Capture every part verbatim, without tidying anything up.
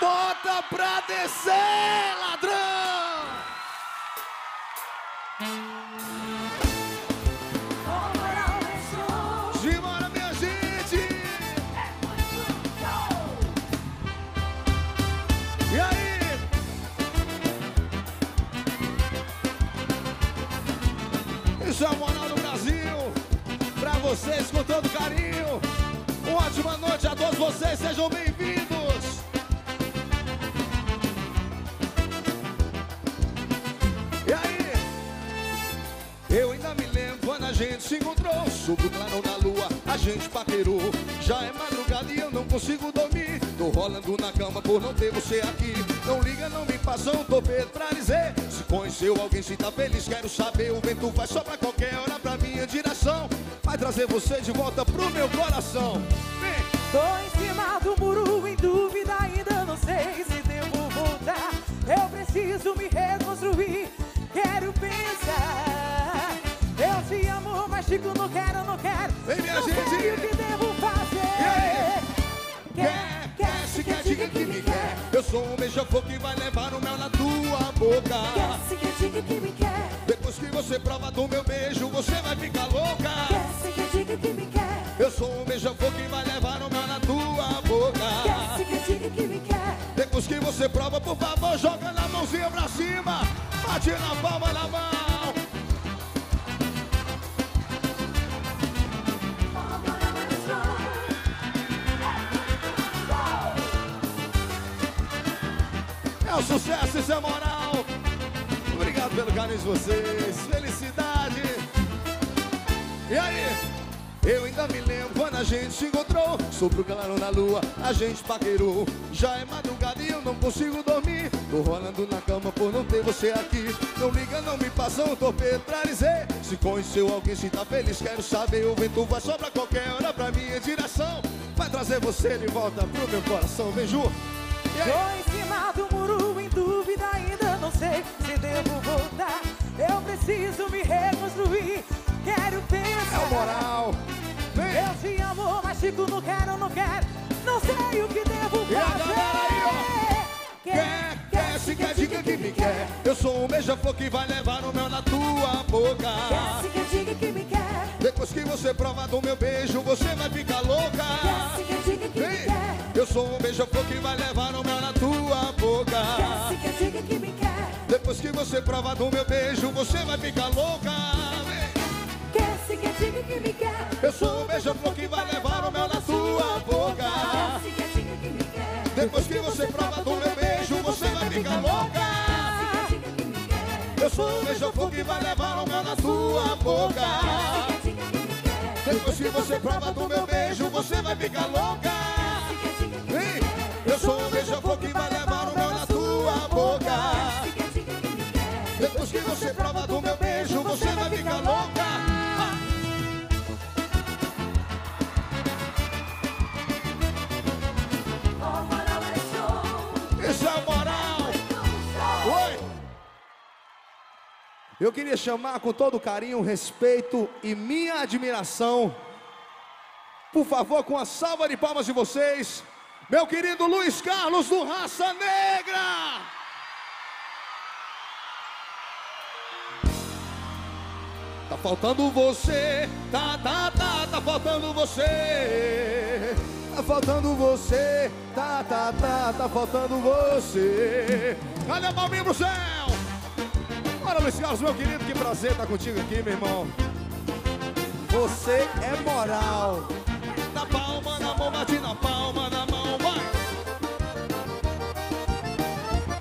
Bota pra descer, ladrão! Forró Moral é show! Simbora, minha gente! É muito show! E aí? Isso é o Moral do Brasil! Pra vocês com todo carinho! Uma ótima noite a todos vocês! Sejam bem-vindos! A gente se encontrou, sob o clarão da lua, a gente paquerou. Já é madrugada e eu não consigo dormir. Tô rolando na cama por não ter você aqui. Não liga, não me passa um torpedo pra dizer se conheceu alguém, se tá feliz, quero saber. O vento vai só pra qualquer hora, pra minha direção, vai trazer você de volta pro meu coração. Vem! Tô em cima do muro, em dúvida ainda não sei se devo voltar. Eu preciso me reconstruir, quero pensar. Eu te amo, mas digo, não quero, não quero. Vem, minha gente! Não sei o que devo fazer. Quer, quer, se quer, diga que me quer. Eu sou um beija-flor que vai levar o mel na tua boca. Quer, se quer, diga que me quer. Depois que você prova do meu beijo, você vai ficar louca. Quer, se quer, diga que me quer. Eu sou um beija-flor que vai levar o mel na tua boca. Quer, se quer, diga que me quer. Depois que você prova, por favor, joga na mãozinha pra cima. Bate na palma na mão. É um sucesso, isso é moral. Obrigado pelo carinho de vocês. Felicidade. E aí? Eu ainda me lembro quando a gente se encontrou, sobre o clarão da lua, a gente paquerou. Já é madrugada e eu não consigo dormir. Tô rolando na cama por não ter você aqui. Não liga, não me passa um torpedo pra dizer se conheceu alguém, se tá feliz, quero saber. O vento vai só pra qualquer hora, pra minha direção, vai trazer você de volta pro meu coração. Vem, Ju. Tô em cima do muro, em dúvida ainda não sei se devo voltar. Eu preciso me reconstruir, quero pensar. É o Moral. Vem. Eu te amo, mas digo, não quero, não quero. Não sei o que devo fazer. E a galera aí, ó. Quer, quer, se quer, diga que me quer. Eu sou um beija-flor que vai levar o mel na tua boca. Quer, se quer, diga que me quer. Depois que você prova do meu beijo, você vai ficar louca. Quer, se quer, diga que me quer. Eu sou um beija-flor que vai levar o mel na tua boca. Quer, se quer, diga que me quer. Depois que você prova do meu beijo, você vai ficar louca. Quer, se quer, diga que me quer. Eu sou um beija-flor que vai levar o mel na tua boca. Quer, se quer, diga que me quer. Depois que você prova do meu beijo, você vai ficar louca. Quer, se quer, diga que me quer. Eu sou um beija-flor que vai levar o mel na tua boca. Quer, se quer, diga que me quer. Depois que você prova do meu beijo, você vai ficar louca. Eu sou o beija-flor que vai levar o meu na tua boca. Depois que você prova do meu beijo, você vai ficar louca. Esse é o Moral. Oi. Eu queria chamar com todo carinho, respeito e minha admiração, por favor, com a salva de palmas de vocês, meu querido Luiz Carlos do Raça Negra! Tá faltando você, tá, tá, tá, tá faltando você. Tá faltando você, tá, tá, tá, tá faltando você. Olha o palminho pro céu! Olha, Luiz Carlos, meu querido, que prazer estar contigo aqui, meu irmão. Você é moral. Na palma da mão, bate na palma da mão, vai!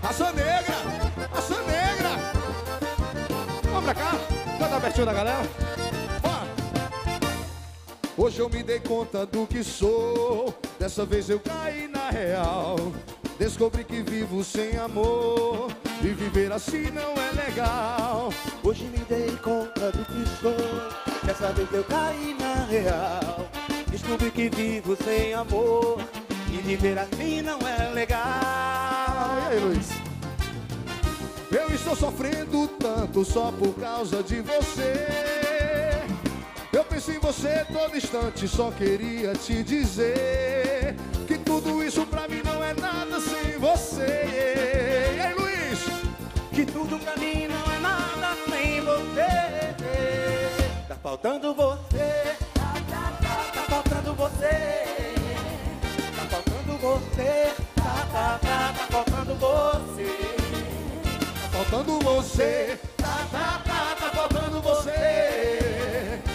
Raça Negra! Raça Negra! Vamos pra cá, canta pertinho da galera. Bora! Hoje eu me dei conta do que sou, dessa vez eu caí na real. Descobri que vivo sem amor, e viver assim não é legal. Hoje me dei conta do que sou, dessa vez eu caí na real. Descobri que vivo sem amor, e viver assim não é legal. E aí, Luiz? Eu estou sofrendo tanto só por causa de você. Eu penso em você todo instante, só queria te dizer que tudo isso pra mim não é nada sem você. E aí, Luiz? Que tudo pra mim não é nada sem você. Tá faltando você, tá, tá, tá, tá faltando você. Tá faltando você, tá, tá, tá, tá faltando você. Tá faltando você, tá, tá, tá, tá faltando você.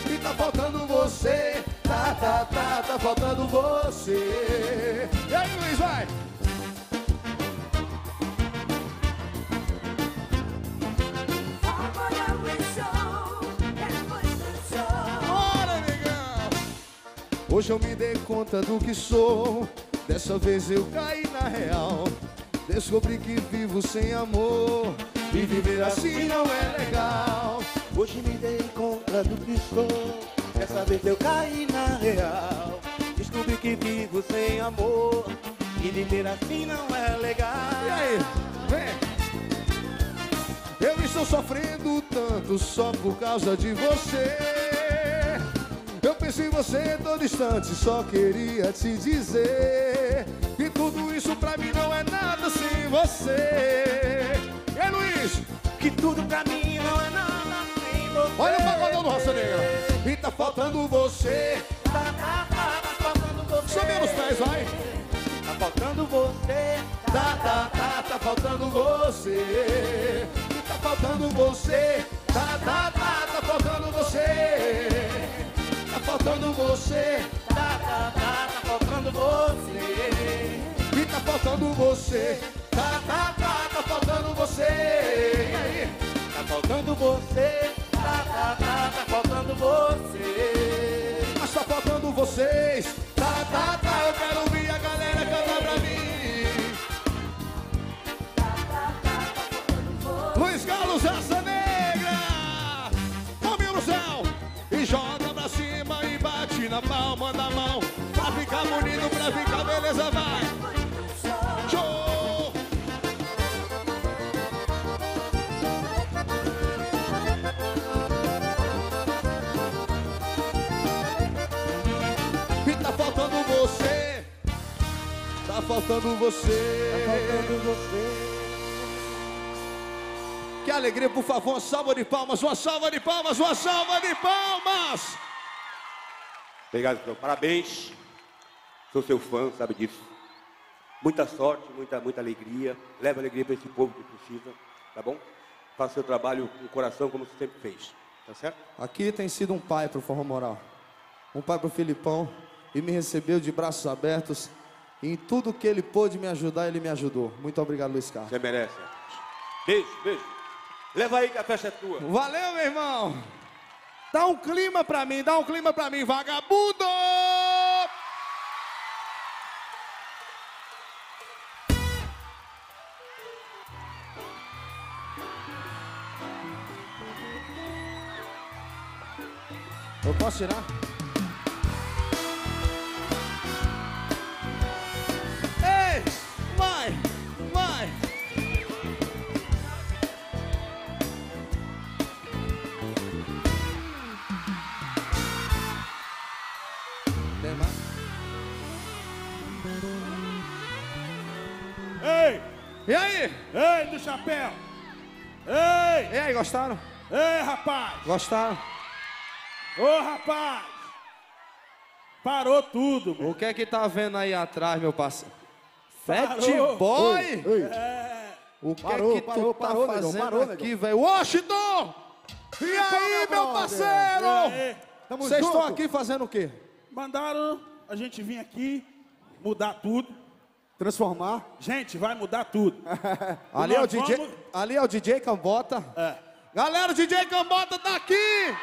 E tá faltando você, tá, tá, tá, tá faltando você. E aí, Luiz, vai! Hoje eu me dei conta do que sou, dessa vez eu caí na real. Descobri que vivo sem amor, e viver assim não é legal. Hoje me dei conta do que sou, dessa vez eu caí na real. Descobri que vivo sem amor, e viver assim não é legal. E aí, vem! Eu estou sofrendo tanto só por causa de você. Eu penso em você todo instante, só queria te dizer que tudo isso pra mim não é nada sem você. Ei, Luiz! Que tudo pra mim não é nada sem você. Olha o pagodão do Raça Negra. E tá faltando você, tá, tá, tá, tá faltando você. Sobe os pés, vai. Tá faltando você, tá, tá, tá, tá faltando você. E tá faltando você, tá, tá, tá, tá faltando você. Tá faltando você, tá, tá, tá, tá faltando você. E tá faltando você, tá, tá, tá, tá faltando você. E aí? Tá faltando você, tá, tá, tá, tá faltando você. Mas tá faltando vocês, tá, tá, tá, eu quero ouvir a galera cantar pra mim. Tá, tá, tá, tá faltando você. Luiz Carlos, Raça Negra. Palminha no céu e joga cima e bate na palma da mão, pra ficar bonito, pra ficar beleza, vai! Show! E tá faltando você, tá faltando você, tá faltando você. Que alegria, por favor, uma salva de palmas, uma salva de palmas, uma salva de palmas! Obrigado, então. Parabéns. Sou seu fã, sabe disso. Muita sorte, muita, muita alegria. Leva alegria para esse povo que precisa, tá bom? Faça seu trabalho com o coração, como você sempre fez, tá certo? Aqui tem sido um pai pro Forró Moral. Um pai pro Felipão. E me recebeu de braços abertos. E em tudo que ele pôde me ajudar, ele me ajudou. Muito obrigado, Luiz Carlos. Você merece. Beijo, beijo. Leva aí que a festa é tua. Valeu, meu irmão. Dá um clima pra mim, dá um clima pra mim, vagabundo! Eu posso tirar? Ei, vai, vai. Tem mais? Ei, e aí? Ei, do chapéu. Ei. E aí, gostaram? Ei, rapaz. Gostaram? Ô, rapaz! Parou tudo, mano. O que é que tá vendo aí atrás, meu parceiro? Fat Boy? Oi, oi. É. O que parou, é que parou, tu parou, tá fazendo parou, aqui, velho? Washington! E, e aí, meu parceiro? Vocês estão aqui fazendo o quê? Mandaram a gente vir aqui mudar tudo. Transformar. Gente, vai mudar tudo. ali, é o D J, vamos... ali é o D J Cambota. É. Galera, o D J Cambota tá aqui!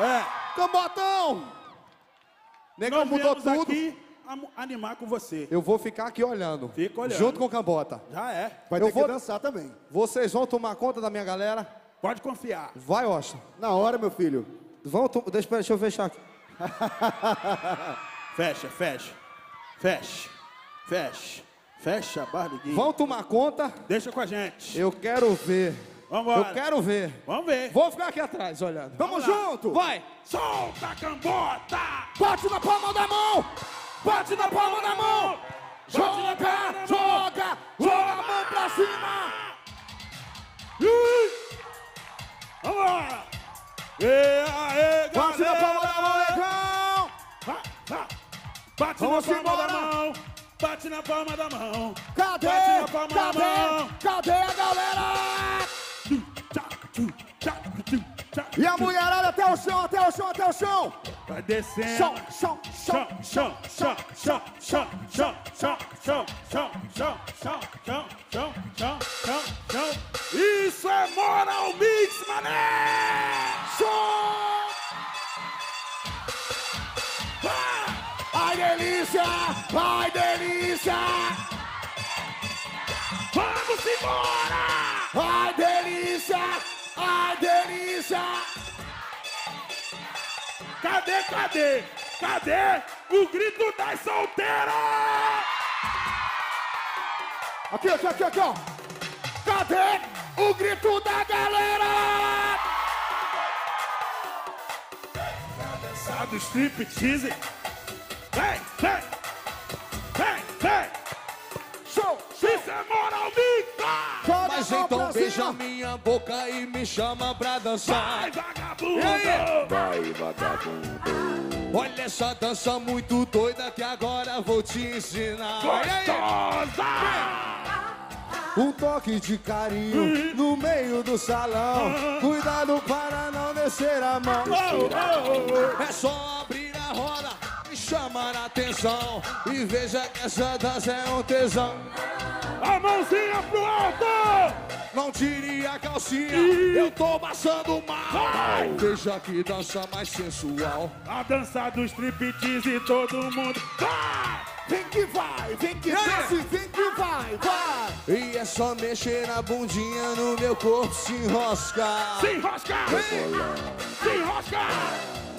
É. Cambotão! Negão mudou tudo. Nós viemos aqui animar com você. Eu vou ficar aqui olhando. Fica olhando. Junto com o Cambota. Já é. Vai ter que dançar também. Vocês vão tomar conta da minha galera? Pode confiar. Vai, Osta. Na hora, meu filho. Vão to... deixa, deixa eu fechar aqui. Fecha, fecha. Fecha. Fecha. Fecha a barriguinha. Vão tomar conta. Deixa com a gente. Eu quero ver. Vambora. Eu quero ver. Vamos ver. Vou ficar aqui atrás olhando. Vamos, Vamos junto. Vai. Solta, Cambota. Bate na palma da mão. Bate na palma da mão. Joga, joga, joga, joga a mão pra cima. Vambora. E aí, galera. Bate na palma da mão, legal. Vai, vai. Bate Vamos na palma embora. da mão. Bate na palma da mão. Cadê? Bate na palma Cadê? da mão. Cadê a galera? E a mulherada até o chão, até o chão, até o chão. Vai descendo. Chão, chão, chão, chão, chão, chão, chão, chão, chão, chão, chão, chão, chão, chão, chão, chão, chão, chão. Isso é Moral Mix, mané! Show! Vai, delícia! Vai, delícia! Vamos embora! Ai, delícia! Ai, delícia! Cadê, cadê? Cadê o grito das solteiras? Aqui, aqui, aqui, aqui, ó! Cadê o grito da galera? Vem dançar do striptease! Vem, vem! Vem, vem! Show! Show. Isso é Moral Mix! Mas então beija minha boca e me chama pra dançar. Vai, vagabundo! Vai, vagabundo! Olha essa dança muito doida que agora vou te ensinar. Gostosa! Um toque de carinho no meio do salão. Cuidado para não descer a mão. É só abrir a roda e chamar a atenção. E veja que essa dança é um tesão. A mãozinha pro alto! Não tire a calcinha, Ih. eu tô passando mal. Vai. Deixa que dança mais sensual. A dança do striptease e todo mundo. Vai! Vem que vai, vem que desce, vem que vai, vai! E é só mexer na bundinha no meu corpo, se enrosca. Se enrosca! Se enrosca!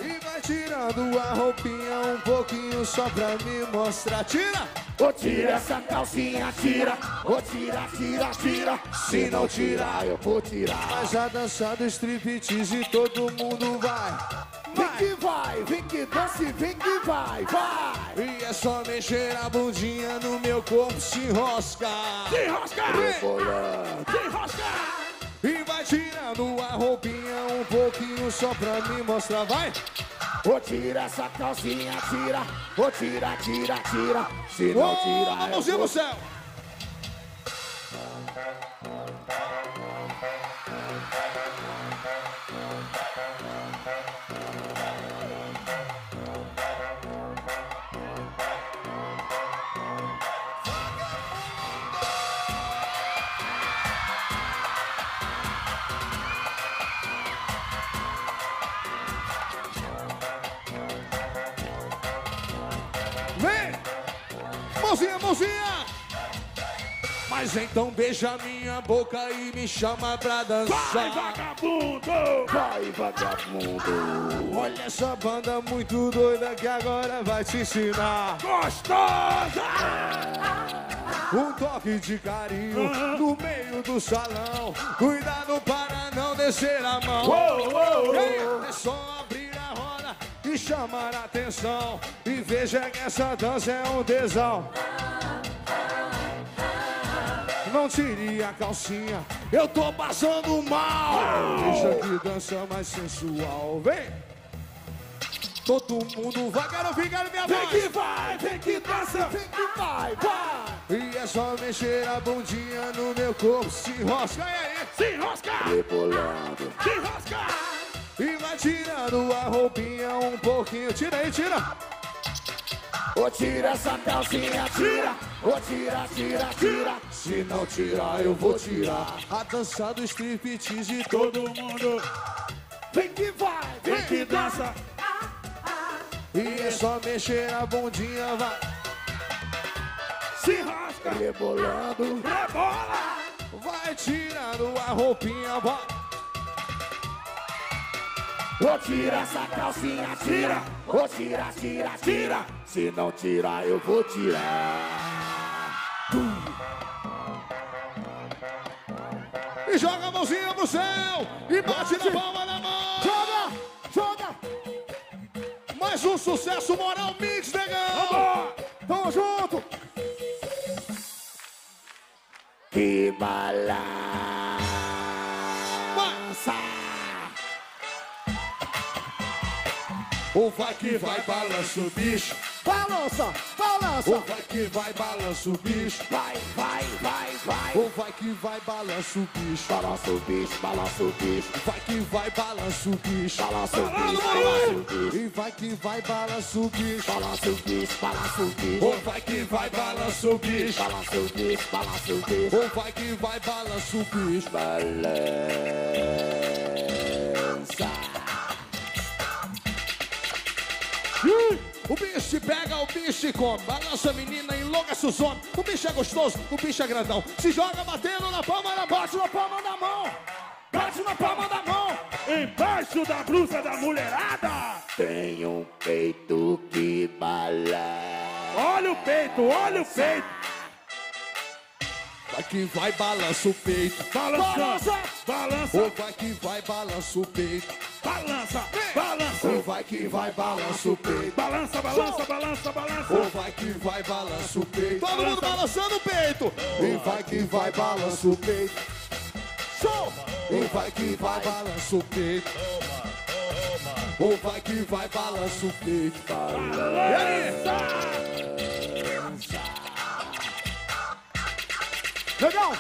E vai tirando a roupinha um pouquinho só pra me mostrar. Tira! Ô, tira essa calcinha, tira. Ô, tira, tira, tira. Se não tirar, eu vou tirar. Mas a dança do striptease e todo mundo vai. Vem que vai, vem que dance, vem que vai, vai. E é só mexer a bundinha no meu corpo, se enrosca. Se enrosca, se enrosca. E vai tirando a roupinha um pouquinho só pra me mostrar, vai. Ô, tira essa calcinha, tira. Ô, tira, tira, tira. Se não tirar, a mãozinha no céu. Mãozinha, mãozinha! Mas então beija minha boca e me chama pra dançar. Vai, vagabundo! Vai, vagabundo! Olha essa banda muito doida que agora vai te ensinar. Gostosa! Um toque de carinho no meio do salão. Cuidado para não descer a mão. Oh, oh, oh. É só abrir a roda e chamar a atenção. E veja que essa dança é um tesão. Não tire a calcinha, eu tô passando mal. Oh. Deixa que dança mais sensual. Vem! Todo mundo vai, quero ficar minha voz. Vem que vai, vem que dança, vem que vai, vai. E é só mexer a bundinha no meu corpo. Se enrosca, e aí? Se enrosca! Rebolando. Se enrosca! E vai tirando a roupinha um pouquinho. Tira aí, tira. Ou tira essa calcinha, tira. Ou tira, tira, tira. Se não tirar, eu vou tirar. A dança do striptease de todo mundo. Vem que vai, vem, vem que dança. E é só mexer a bundinha, vai. Se rasca. Rebolando. Rebola. Vai tirando a roupinha, vai. Ou tira essa calcinha, tira. Ou tira, tira, tira. Se não tirar, eu vou tirar. Tum. E joga a mãozinha no céu. E bate, bate na palma da mão. Joga, joga. Mais um sucesso, Moral Mix, negão! Tamo junto! Que balança! Ou vai que vai, balança o bicho! Balança, balança! Ou vai que vai, balança o bicho! Vai, vai, vai, vai! Ou vai que vai, balança o bicho! Balança o bicho, balança o bicho! Vai que vai, balança o bicho! Balança o bicho, balança o bicho! E vai que vai, balança o bicho! Balança o bicho, balança o bicho! Ou vai que vai, balança o bicho! Balança o bicho, balança o bicho! Ou vai que vai, balança o bicho! Balança! O bicho te pega, o bicho te come. Balança a menina, enlouquece os homens. O bicho é gostoso, o bicho é grandão. Se joga batendo na palma da mão. Bate na palma da mão. Bate na palma da mão. Embaixo da blusa da mulherada tem um peito que balança. Olha o peito, olha o peito. Vai que vai, balança o peito. Balança, balança, balança. Ou vai que vai, balança o peito. Balança, balança. Ou vai que vai, balança o peito. Balança, balança, balança, balança. Ou vai que vai, balança o peito. Todo mundo balançando o peito. E vai que vai, balança o peito. Show! E vai que vai, balança o peito. Ou vai que vai, balança o peito. Balança! Legal!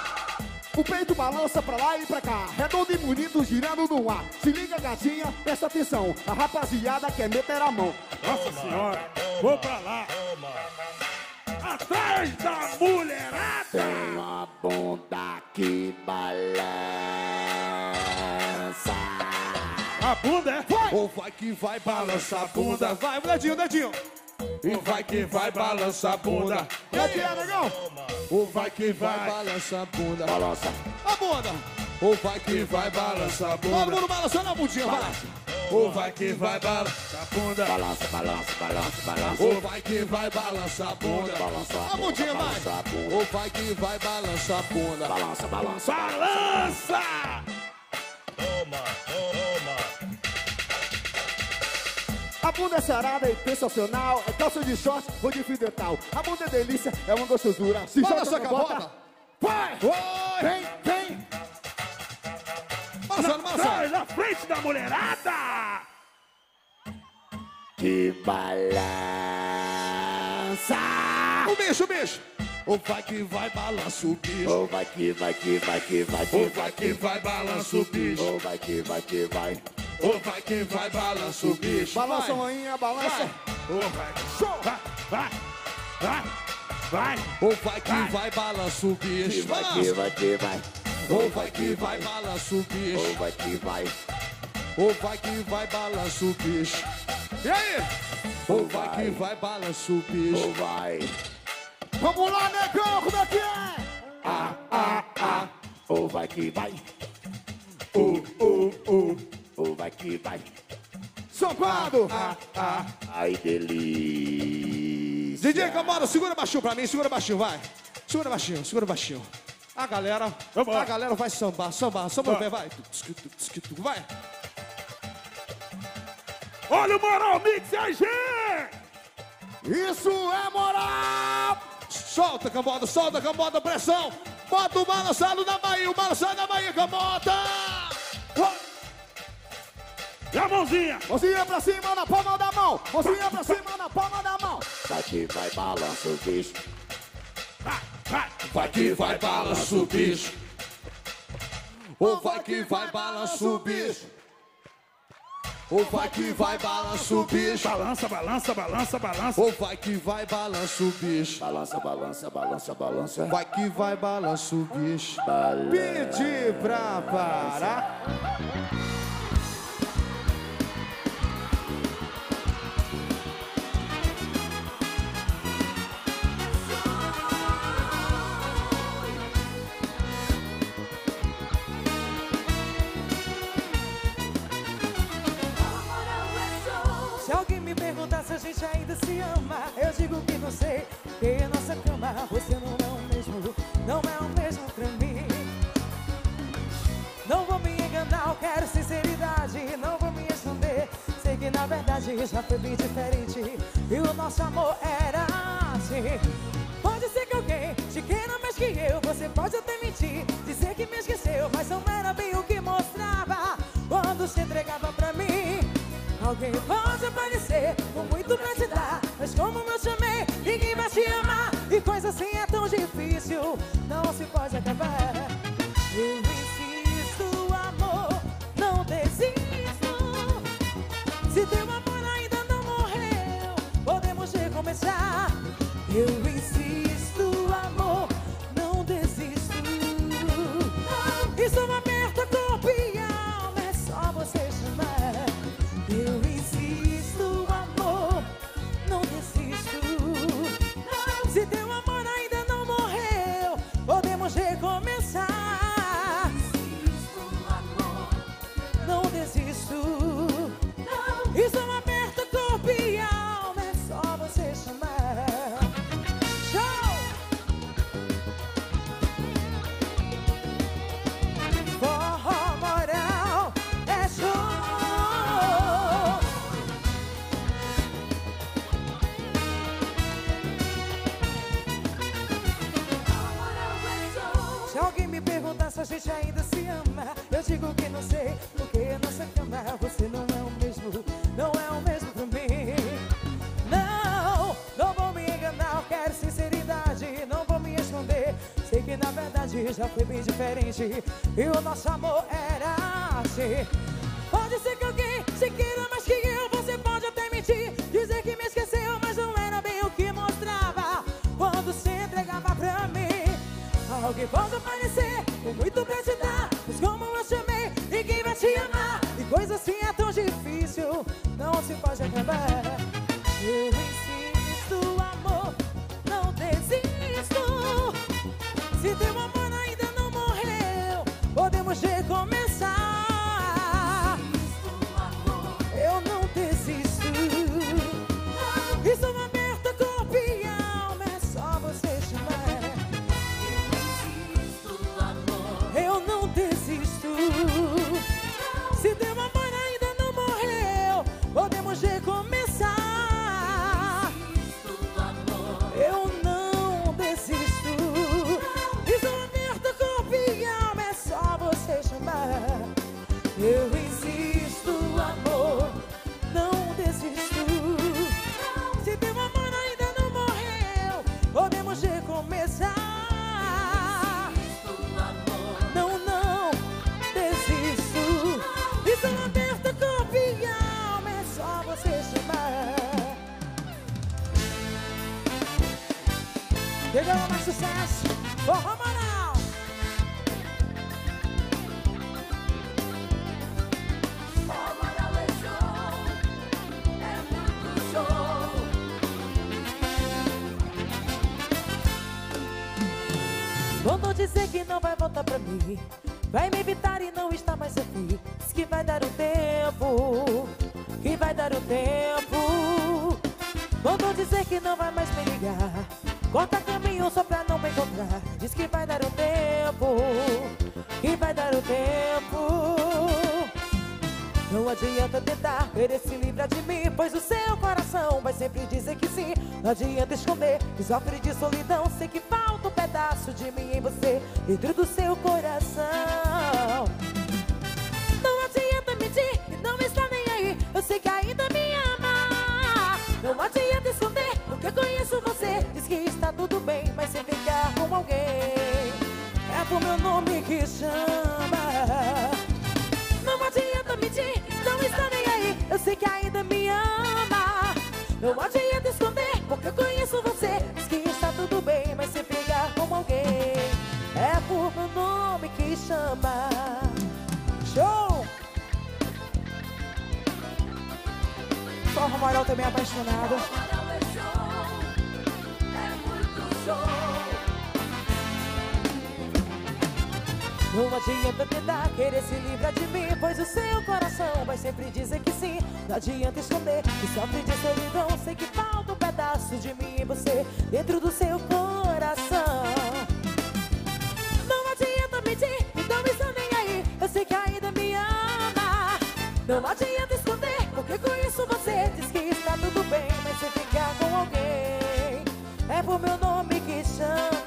O peito balança pra lá e pra cá, redondo e bonito, girando no ar. Se liga, gatinha, presta atenção, a rapaziada quer meter a mão. Nossa senhora, vou pra lá. Atrás da mulherada tem uma bunda que balança. A bunda é? Vai! Ou vai que vai, balança a bunda. Vai, dedinho, dedinho. E vai que vai, balança a bunda. E aí, negão? Ou vai que vai, balança a bunda. Balança a bunda. Ou vai que vai, balança a bunda. Todo mundo balançando a bundinha, balança. Ou vai que vai, balança a bunda. Balança, balança, balança, balança. Ou vai que vai, balança a bunda. Balança a bundinha, balança. Ou vai que vai, balança a bunda. Balança, balança. Balança! Toma, toma. A bunda é sarada e sensacional, é calça de short ou de fio dental. A bunda é delícia, é uma gostosura. Se joga sua cabota. Vai! Oi! Vem, vem! Passando, passando. Sai na frente da mulherada! Que balança! O bicho, o bicho! Ou vai que vai, balança o bicho. Ou vai que vai, que vai, que vai. Ou vai que vai, balança o bicho. Ou vai que vai, que vai. Ou vai que vai, balança o bicho. Balança a maninha, balança. Ou vai, show. Vai, vai, vai, vai. Ou vai que vai, balança o bicho. Vai que vai, que vai. Ou vai que vai, balança o bicho. Ou vai que vai. Ou vai que vai, balança o bicho. E aí? Ou vai que vai, balança o bicho. Ou vai. Vamos lá, negão, como é que é? ah, ah, ah, ou vai que vai. Uh, uh, uh, ou vai que vai. São quadro. Ah, ah, ai, delícia. D J Camaro, segura baixinho pra mim, segura baixinho, vai. Segura baixinho, segura baixinho. A galera, vamos, a galera vai sambar, sambar, sambar, vai. Vai. Vai. Olha o Moral Mix A G! Isso é moral! Solta, Cambota, solta, Cambota, pressão! Bota o balançado na Bahia, o balançado na Bahia, Cambota! E a mãozinha? Mãozinha pra cima na palma da mão! Mãozinha pra cima na palma da mão! Vai que vai, balança o bicho! Vai, vai! Vai que vai, balança o bicho! Ou vai que vai, balança o bicho! Ou vai que vai, balança o bicho. Balança, balança, balança, balança. Ou vai que vai, balança o bicho. Balança, balança, balança, balança. Vai que vai, balança o bicho. Balança. Pedi pra parar. Se a gente ainda se ama, eu digo que não sei. Ter a nossa cama, você não é o mesmo, não é o mesmo pra mim. Não vou me enganar, eu quero sinceridade, não vou me esconder. Sei que na verdade já foi bem diferente, e o nosso amor era assim. Pode ser que alguém te queira mais que eu, você pode até mentir, dizer que me esqueceu, mas não era bem o que mostrava quando se entregava pra mim. Alguém pode aparecer com muito pra te dar, mas como eu te amei, ninguém vai te amar. E coisa assim é tão difícil, não se pode acabar. Eu insisto, amor, não desisto. Se teu amor ainda não morreu, podemos recomeçar. Eu insisto, amor, não desisto. Estou aberta a corpo e alma, é só você chamar. Eu insisto, amor, não desisto. Não. Se teu amor ainda não morreu, podemos recomeçar. Insisto, amor, não desisto. Não. Estou aberto, corpo e alma, é só você chamar. Show! Forró Moral é show! Se a gente ainda se ama, eu digo que não sei, porque a nossa cama, você não é o mesmo, não é o mesmo pra mim. Não, não vou me enganar, eu quero sinceridade, não vou me esconder. Sei que na verdade já foi bem diferente, e o nosso amor era assim. Pode ser que alguém se queira mais que eu, você pode até mentir, dizer que me esqueceu, mas não era bem o que mostrava quando se entregava pra mim. Alguém pode aparecer com muito pra te dar, mas como eu te amei, ninguém vai te amar. E coisa assim é tão difícil, não se pode acabar. Eu insisto, amor, não desisto. Se teu amor ainda não morreu, podemos recomeçar. Eu não desisto. Estou aberta, corpo e alma, é só você chamar. Se teu amor ainda não morreu, podemos recomeçar. Eu não desisto. Estou aberto, corpo e alma, é só você chamar. Eu insisto, amor, não desisto. Se teu amor ainda não morreu, podemos recomeçar. Chegou mais sucesso, Forró Moral. Forró Moral é show, é muito show. Quando dizer que não vai voltar pra mim, vai me evitar e não está mais aqui. Diz que vai dar o tempo, que vai dar o tempo. Mandou dizer que não vai mais me ligar, corta caminho só pra não me encontrar. Diz que vai dar o tempo, que vai dar o tempo. Não adianta tentar querer se livrar de mim, pois o seu coração vai sempre dizer que sim. Não adianta esconder que sofre de solidão, sei que falta um pedaço de mim em você, dentro do seu coração. Não adianta mentir e não está nem aí, eu sei que ainda me ama. Não adianta esconder porque eu conheço você, diz que está tudo bem, mas sem ficar com alguém. É pro meu nome que chama. Não adianta mentir, não está nem aí, eu sei que ainda me ama. Não adianta esconder, porque eu conheço você, diz que está tudo bem, mas se brigar com alguém, é por meu nome que chama. Show! Forró Moral também apaixonado. Forró Moral é show, é muito show. Não adianta tentar querer se livrar de mim, pois o seu coração vai sempre dizer que sim. Não adianta esconder que sofre de solidão, sei que falta um pedaço de mim e você dentro do seu coração. Não adianta mentir, então está nem aí, eu sei que ainda me ama. Não adianta esconder, porque conheço você, diz que está tudo bem, mas se ficar com alguém, é por meu nome que chama.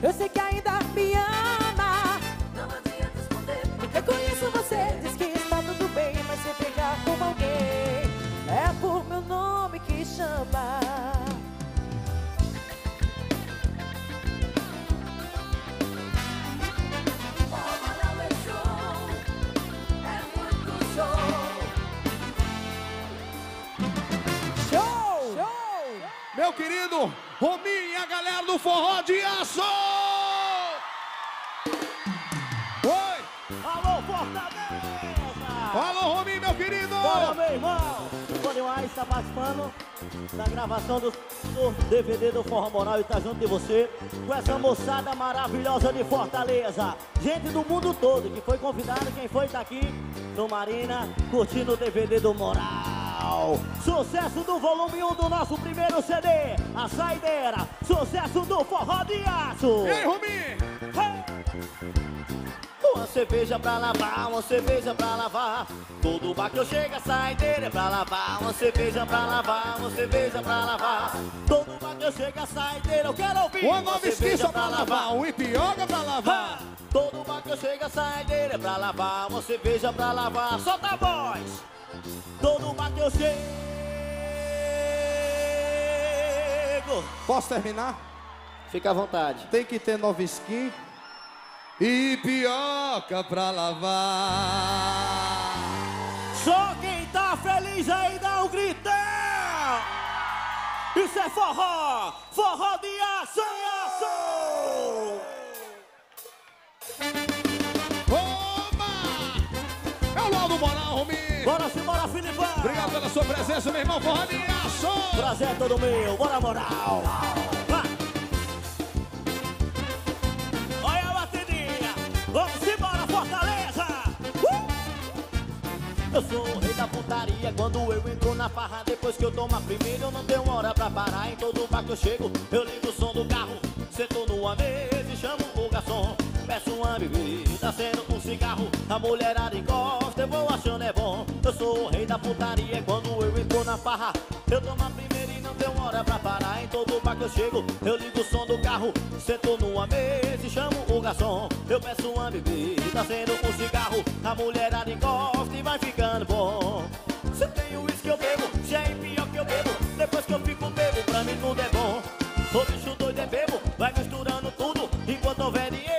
Eu sei que ainda me ama. Não adianta esconder, porque eu conheço você, diz que está tudo bem, mas se pegar com alguém, é por meu nome que chama. Forró Moral é show, é muito show. Show! Show! Meu querido Rominho e a galera do Forró de Aço! Oi! Alô, Fortaleza! Alô, Rominho, meu querido! Fala, meu irmão! O Daniel está participando da gravação do, do D V D do Forró Moral e está junto de você com essa moçada maravilhosa de Fortaleza. Gente do mundo todo que foi convidada, quem foi está aqui no Marina, curtindo o D V D do Moral. Sucesso do volume um do nosso primeiro C D, A Saideira. Sucesso do Forró de Aço. Ei, Rumi! Uma cerveja pra lavar, uma cerveja pra lavar. Todo bar que eu chego, a saideira é pra lavar. Uma cerveja pra lavar, uma cerveja pra lavar. Todo bar que eu chego, a saideira, eu quero ouvir. Uma nova esquiça pra lavar, um ipioga pra lavar. Todo bar que eu chego, a saideira é pra lavar. Uma cerveja pra lavar, solta a voz. Todo bar que eu chego. Posso terminar? Fica à vontade. Tem que ter nova skin e pioca pra lavar. Só quem tá feliz aí dá um gritão. Isso é forró, forró de Aço, Aço. Bora se bora, Felipão! Obrigado pela sua presença, meu irmão, Forró de Aço! Prazer é todo meu, bora moral! Vai. Olha a bateria! Vamos embora, Fortaleza! Uh! Eu sou o rei da putaria, quando eu entro na farra, depois que eu tomo a primeira, eu não tenho hora pra parar. Em todo bar que eu chego, eu ligo o som do carro, sento numa mesa e chamo o garçom. Peço uma bebida, acendo um cigarro, a mulherada encosta, eu vou achando é bom. Eu sou o rei da putaria, quando eu entro na farra, eu tomo a primeira e não tenho hora pra parar. Em todo bar que eu chego, eu ligo o som do carro, sento numa mesa e chamo o garçom. Eu peço uma bebida, acendo um cigarro, a mulherada encosta e vai ficando bom. Se tem uísque eu bebo, se é pior que eu bebo, depois que eu fico bebo, pra mim tudo é bom. Sou bicho doido é bebo, vai misturando tudo, enquanto houver dinheiro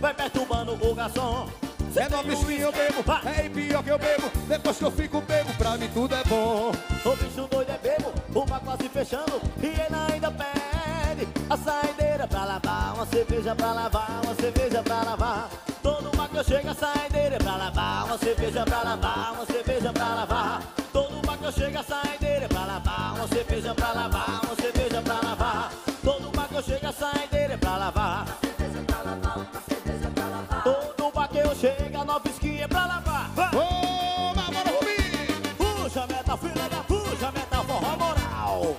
vai perturbando o garçom. Cê é nova skin eu bebo, vai. É pior que eu bebo, depois que eu fico bebo, pra mim tudo é bom. O bicho doido é bebo, o bar quase fechando, e ele ainda pede a saideira pra lavar, uma cerveja pra lavar, uma cerveja pra lavar. Todo mar que eu chego a saideira é pra lavar, uma cerveja pra lavar, uma cerveja pra lavar. Todo mar que eu chego a saideira é pra lavar, uma cerveja pra lavar, uma cerveja pra lavar. Todo mar que eu chego a saideira é pra lavar, uma cerveja pra lavar, uma cerveja pra lavar. Todo mar que eu chego a nova esquia é pra lavar. Ô, meu mano Rubinho! Puxa, meta filha da puxa, meta forró moral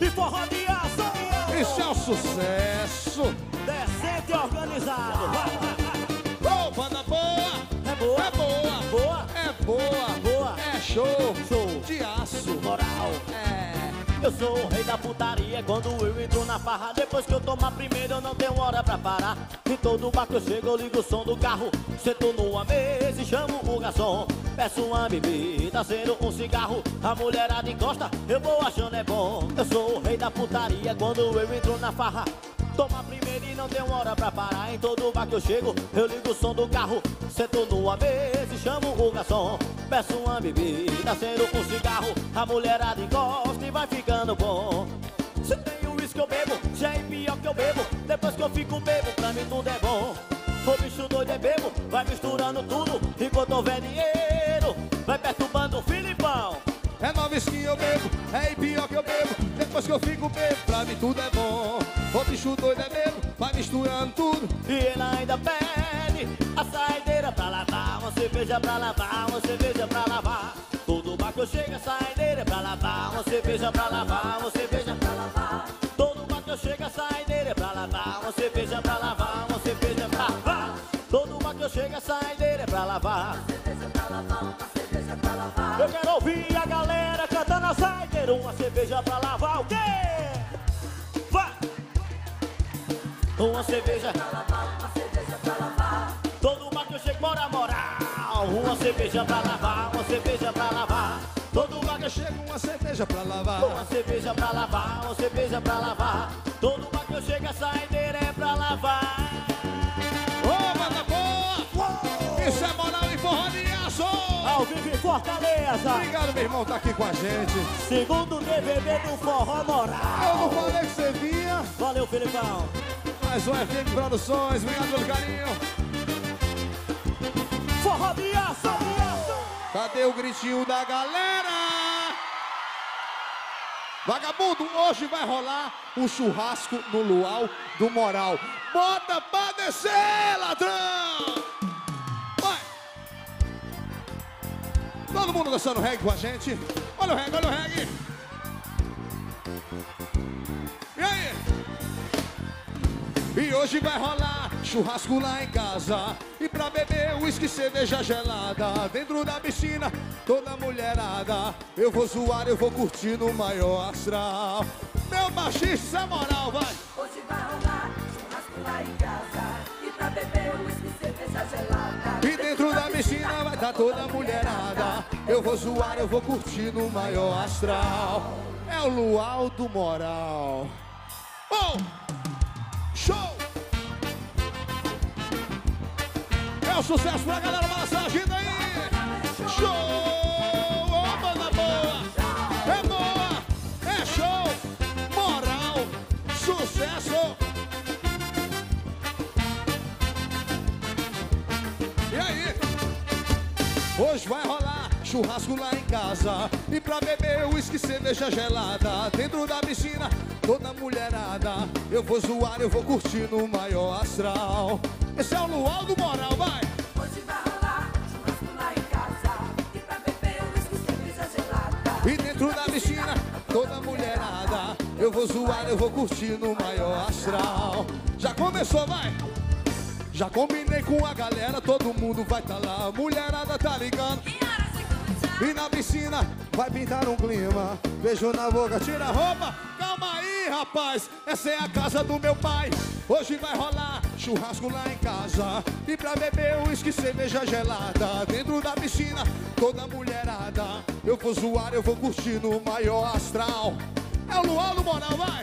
e forró de ação. Isso é um sucesso! Decente e organizado, vai! É boa, boa, é boa, boa, é show, show de aço, moral, é. Eu sou o rei da putaria quando eu entro na farra. Depois que eu tomo a primeira eu não tenho hora pra parar. Em todo bar que eu chego eu ligo o som do carro, sento numa mesa e chamo o garçom. Peço uma bebida, sendo um cigarro, a mulherada encosta, eu vou achando é bom. Eu sou o rei da putaria quando eu entro na farra. Toma primeiro e não tem hora pra parar. Em todo bar que eu chego, eu ligo o som do carro, sento numa mesa e chamo o garçom. Peço uma bebida, acendo um cigarro, a mulherada encosta e vai ficando bom. Se tem o uísque eu bebo, já é pior que eu bebo. Depois que eu fico bebo, pra mim tudo é bom. O bicho doido é bebo, vai misturando tudo. E quando houver dinheiro, vai perturbando o Felipão. É noves que eu bebo, é pior que eu bebo. Depois que eu fico bebo, pra mim tudo é bom. O bicho doido é bebo, vai misturando tudo. E ele ainda pede a saideira pra lavar, uma cerveja pra lavar, uma cerveja pra lavar. Todo bar que eu chego a saideira pra lavar, uma cerveja pra lavar, uma cerveja pra lavar. Todo bar que eu chego a saideira pra lavar, uma cerveja pra lavar, uma cerveja pra lavar. Todo bar que eu chego a saideira pra lavar, uma cerveja pra lavar, uma cerveja pra lavar. Eu quero ouvir a galera cantando a saideira, uma cerveja pra lavar o quê? Uma cerveja pra lavar, uma cerveja pra lavar. Todo bar que eu chego mora moral. Uma cerveja pra lavar, uma cerveja pra lavar. Todo bar que eu chego, uma cerveja pra lavar. Uma cerveja pra lavar, uma cerveja pra lavar. Todo bar que eu chego, a saideira é pra lavar. Ô, banda boa! Isso é moral e forró de aço! Ao vivo em Fortaleza! Obrigado, meu irmão, tá aqui com a gente. Segundo D V D do Forró Moral. Eu não falei que você vinha. Valeu, Felipão. Mais um F M Produções, obrigado pelo carinho. Forró de ação, de ação. Cadê o gritinho da galera? Vagabundo, hoje vai rolar um churrasco no Luau do Moral. Bota pra descer, ladrão! Vai! Todo mundo dançando reggae com a gente. Olha o reggae, olha o reggae. E aí? E hoje vai rolar churrasco lá em casa, e pra beber uísque e cerveja gelada. Dentro da piscina, toda mulherada, eu vou zoar, eu vou curtir no maior astral. Meu baixista moral, vai! Hoje vai rolar churrasco lá em casa, e pra beber uísque e cerveja gelada. E dentro da piscina vai estar toda mulherada, eu vou zoar, eu vou curtir no maior astral. É o Luau do Moral. Oh! Show! É um sucesso pra galera, balançar, agita aí! Show! Ô, banda boa! É boa! É show! Moral! Sucesso! E aí? Hoje vai rolar churrasco lá em casa, e pra beber uísque e cerveja gelada. Dentro da piscina, toda mulherada, eu vou zoar, eu vou curtir no maior astral. Esse é o Luau do Moral, vai! Hoje vai rolar churrasco lá em casa, e pra beber uísque e cerveja gelada. E dentro da piscina, toda mulherada, eu vou zoar, eu vou curtir no maior astral. Já começou, vai! Já combinei com a galera, todo mundo vai tá lá. Mulherada tá ligando, e na piscina vai pintar um clima. Beijo na boca, tira a roupa. Calma aí, rapaz, essa é a casa do meu pai. Hoje vai rolar churrasco lá em casa, e pra beber uísque e cerveja gelada. Dentro da piscina, toda mulherada, eu vou zoar, eu vou curtir no maior astral. É o Luau do Moral, vai!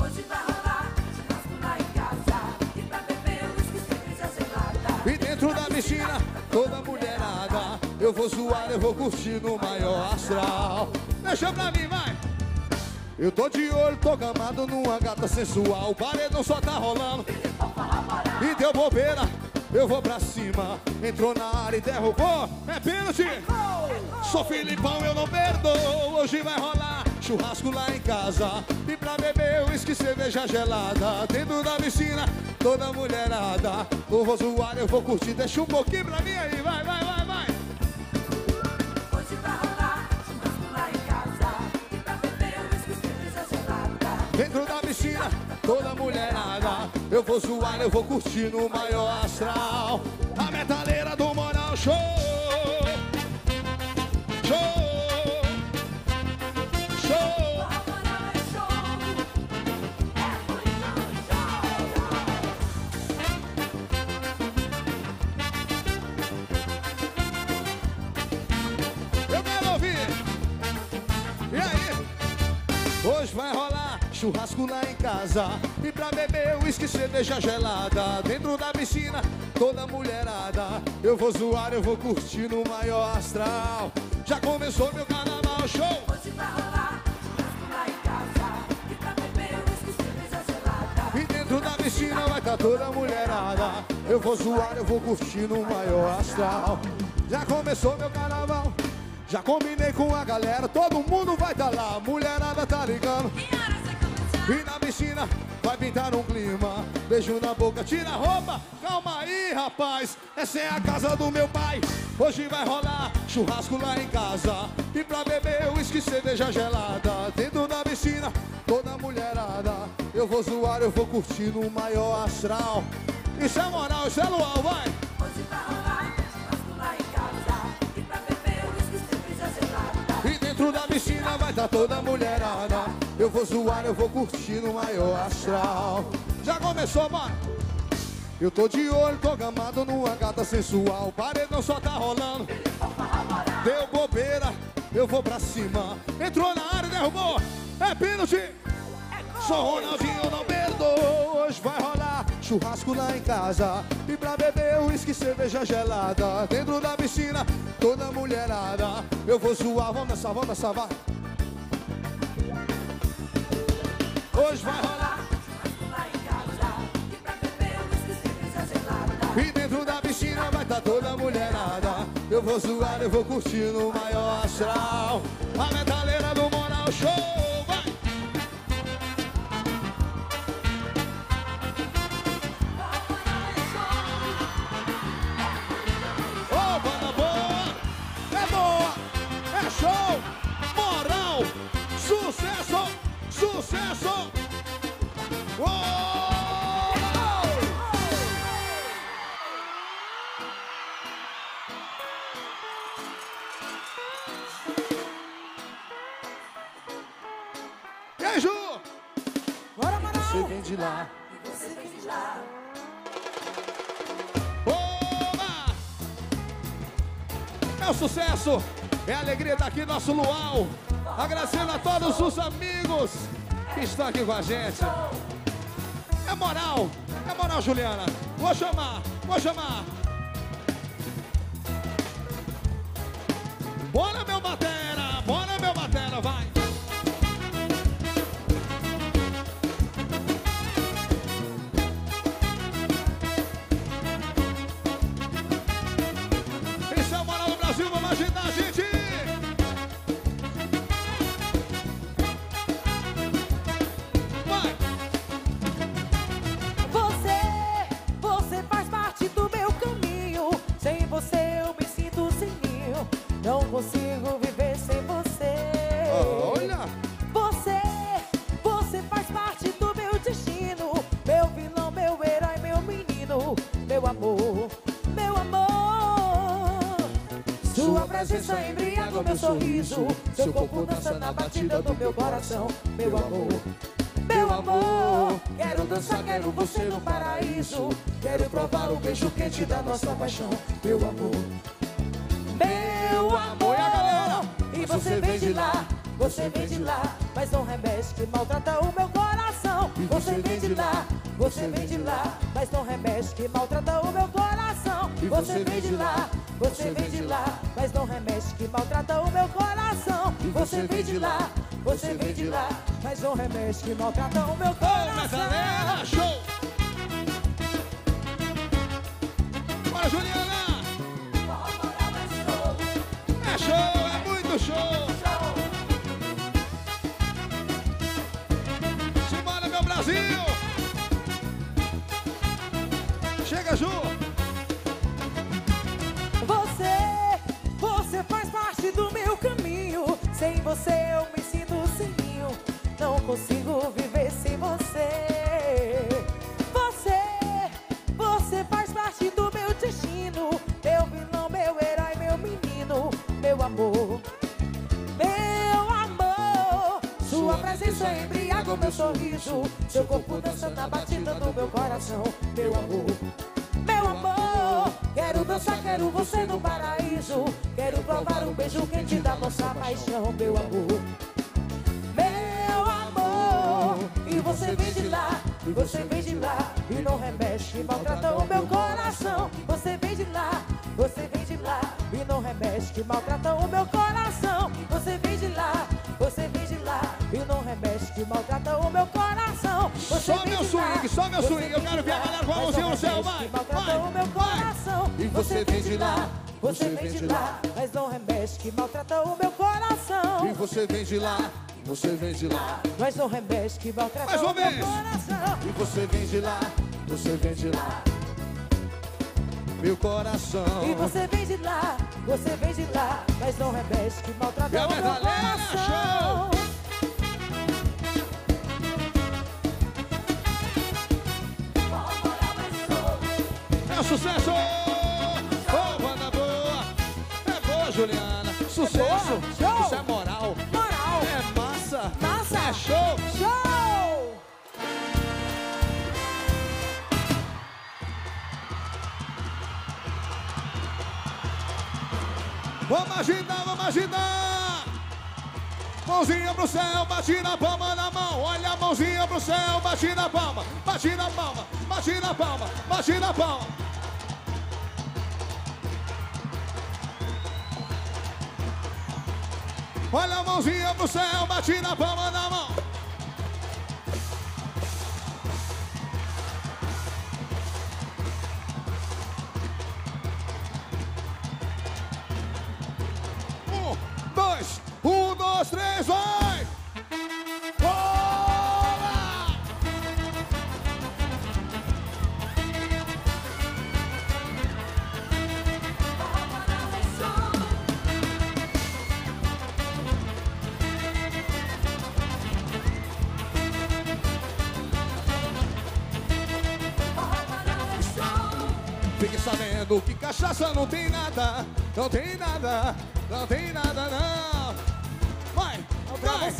Hoje vai rolar churrasco lá em casa, e pra beber uísque e cerveja gelada. E dentro da piscina, toda mulherada, eu vou zoar, eu vou curtir no maior astral. Deixa pra mim, vai! Eu tô de olho, tô gamado numa gata sensual. O paredão só tá rolando e deu bobeira, eu vou pra cima. Entrou na área e derrubou, é pênalti. Sou Felipão, eu não perdoo. Hoje vai rolar churrasco lá em casa. E pra beber uísque, cerveja gelada. Dentro da piscina, toda mulherada. O rosuário eu vou curtir, deixa um pouquinho pra mim aí. Vai, vai, vai, vai. Hoje vai rolar churrasco lá em casa. E pra beber uísque, cerveja gelada. Dentro da piscina, toda mulherada. Eu vou zoar, eu vou curtir no maior astral. A metaleira do Moral, show! Show! Churrasco lá em casa, e pra beber uísque, cerveja gelada. Dentro da piscina, toda mulherada. Eu vou zoar, eu vou curtir no maior astral. Já começou meu carnaval, show! Hoje vai rolar churrasco lá em casa, e pra beber uísque, cerveja gelada. E dentro da piscina vai tá toda mulherada. Eu vou zoar, eu vou curtir no maior astral. Já começou meu carnaval, já combinei com a galera. Todo mundo vai tá lá, mulherada tá ligando. E na piscina vai pintar um clima. Beijo na boca, tira a roupa. Calma aí, rapaz, essa é a casa do meu pai. Hoje vai rolar churrasco lá em casa. E pra beber uísque, cerveja gelada. Dentro da piscina, toda mulherada. Eu vou zoar, eu vou curtir no maior astral. Isso é moral, isso é luau, vai! Hoje vai rolar churrasco lá em casa. E pra beber uísque, cerveja gelada. E dentro da piscina vai tá toda mulherada. Eu vou zoar, eu vou curtir no maior astral. Já começou, mano? Eu tô de olho, tô gamado numa gata sensual. O paredão só tá rolando. Deu bobeira, eu vou pra cima. Entrou na área, derrubou. É pênalti. Sou Ronaldinho, não perdoa. Hoje vai rolar churrasco lá em casa. E pra beber uísque, cerveja gelada. Dentro da piscina, toda mulherada. Eu vou zoar, vamos nessa, vamos nessa, vai. Hoje vai rolar churrasco lá em casa. E pra beber uísque, cerveja gelada. E dentro da piscina vai tá toda mulherada. Eu vou zoar, eu vou curtir no maior astral. A metaleira do Moral, show, vai! Ô, banda boa! É boa! É show! Moral! Sucesso! Sucesso! Uou! E aí, Ju? Bora, Moral! Você vem de lá. E você vem de lá. Oba! É o sucesso! É a alegria estar aqui, nosso luau! Agradecendo a todos os amigos que estão aqui com a gente. É moral, é moral, Juliana. Vou chamar, vou chamar. Bora, meu batera, bora, meu batera, vai. Esse é o Moral do Brasil, vamos agitar a gente. Seu corpo dança na batida do meu coração. Meu amor, meu amor, quero dançar, quero você no paraíso. Quero provar o beijo quente da nossa paixão. Meu amor, meu amor. E você vem de lá, você vem de lá. Mas não remete que maltrata o meu coração. Você vem de lá, você vem de lá. Mas não remete que maltrata o meu coração. Você vem de lá, você vem de lá. Mas não remete que maltrata o meu coração. Você vem de lá, você vem de lá. Mas não remete que maltrata o meu coração. Ô, galera, show! Bora, Juliana! Forró Moral é show! É show, é muito show! Simbora, meu Brasil! Chega, Ju! Você, você faz parte do meu caminho. Sem você eu me sinto sozinho. Não consigo viver sem você. Você, você faz parte do meu destino. Meu vilão, meu herói, meu menino, meu amor. Meu amor, sua presença embriaga o meu sorriso. Seu corpo dança na batida do meu coração, meu amor. Meu amor, quero dançar, quero você no paraíso. Quero provar o beijo quente da nossa paixão, meu amor. E você vem de lá, e você vem de lá, e não remexe, maltrata o meu coração. Você vem de lá, você vem de lá, e não remexe, maltrata o meu coração. Você vem de lá, você vem de lá, e não remexe, maltrata o meu coração. Só meu swing, só meu swing, eu quero ver a galera com a mãozinha no céu, vai, maltrata o meu coração. E você vem de lá, você vem de lá, mas não remexe, maltrata o meu coração. E você vem de lá. Você vem de lá, mas não remexe que maltrata o meu coração. E você vem de lá, você vem de lá, meu coração. E você vem de lá, você vem de lá, mas não remexe que maltrata o meu coração. É um sucesso! Ô, banda boa! É boa, Juliana! Sucesso! Isso é moral! É massa, massa, é show, show! Vamos agitar, vamos agitar! Mãozinha pro céu, bate na palma da mão. Olha a mãozinha pro céu, bate na palma. Bate na palma, bate na palma, bate na palma. Olha a mãozinha pro céu, bate na palma da mão. Um, dois, um, dois, três, vai! Bora! Fique sabendo que cachaça não tem nada, não tem nada, não tem nada não. Vai, vai!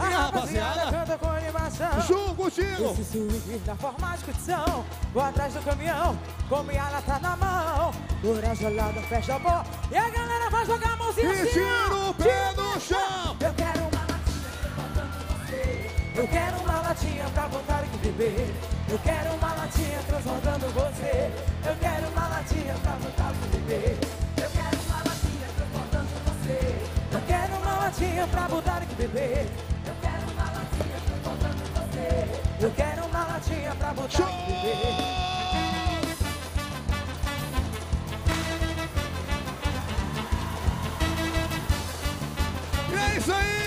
A rapaziada canta com animação. Junto contigo! Esse swing na forma de curtição. Vou atrás do caminhão, com minha lata na mão. Dura gelada, fecha a boca, e a galera vai jogar a mãozinha assim. E tira o pé do chão. Eu quero uma latinha levantando você. Eu quero uma latinha pra vontade de beber. Eu quero uma latinha transbordando você. Eu quero uma latinha pra vontade de beber. Eu quero uma latinha transbordando você. Eu quero uma latinha pra vontade de beber. Eu quero uma latinha transbordando você. Eu quero uma latinha pra vontade de beber. É isso aí!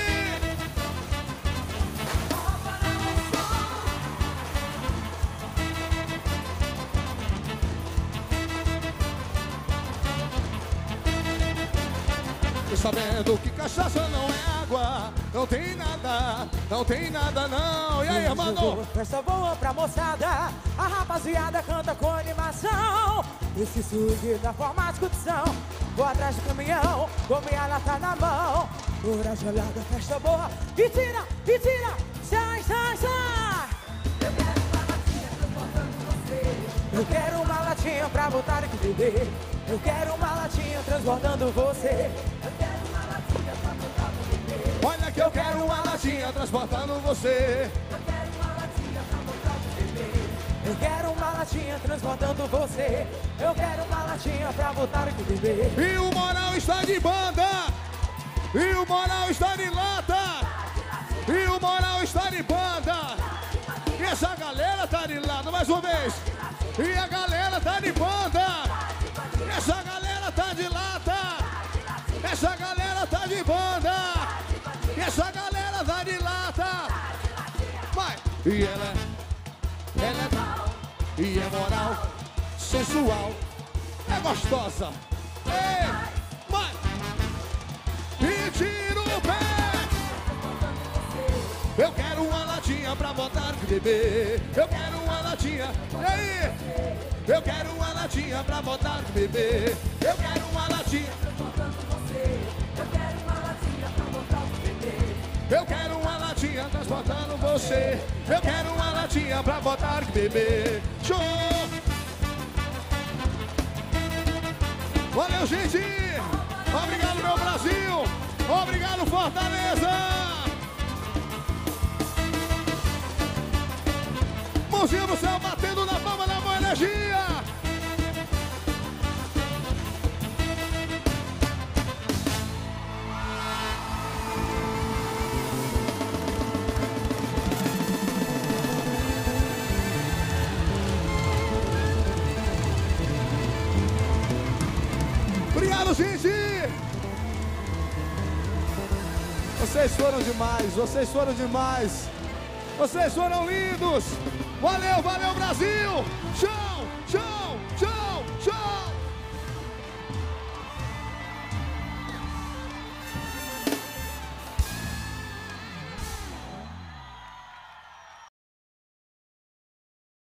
Sabendo que cachaça não é água, não tem nada, não tem nada não. E aí, mano? Festa boa pra moçada, a rapaziada canta com animação. Esse swing na forma de curtição, vou atrás do caminhão, com minha lata na mão. Hora gelada, festa boa, e tira, e tira, sai, sai, sai. Eu quero uma latinha transportando você. Eu quero uma latinha pra botar e beber. Eu quero uma latinha transbordando você. Olha que eu quero uma latinha transportando você. Eu quero uma latinha pra vontade de beber. Eu quero uma latinha transportando você. Eu quero uma latinha pra vontade de beber. E o Moral está de banda. E o Moral está de lata. E o Moral está de banda. E essa galera tá de lata mais uma vez. E a galera tá de banda. de banda, e essa galera vai de lata. Vai. E ela, ela é tal, e é moral, sensual, é gostosa. Ei, vai. E tira o pé. Eu quero uma latinha pra botar que beber. Eu quero uma latinha. Ei, eu quero uma latinha pra botar que beber. Eu quero uma latinha. Eu quero uma latinha transportando você. Eu quero uma latinha pra botar que beber. Show! Valeu, gente! Obrigado, meu Brasil! Obrigado, Fortaleza! Mãozinha no céu, batendo na palma da boa energia! Gente, vocês foram demais, vocês foram demais, vocês foram lindos. Valeu, valeu, Brasil. Tchau, tchau.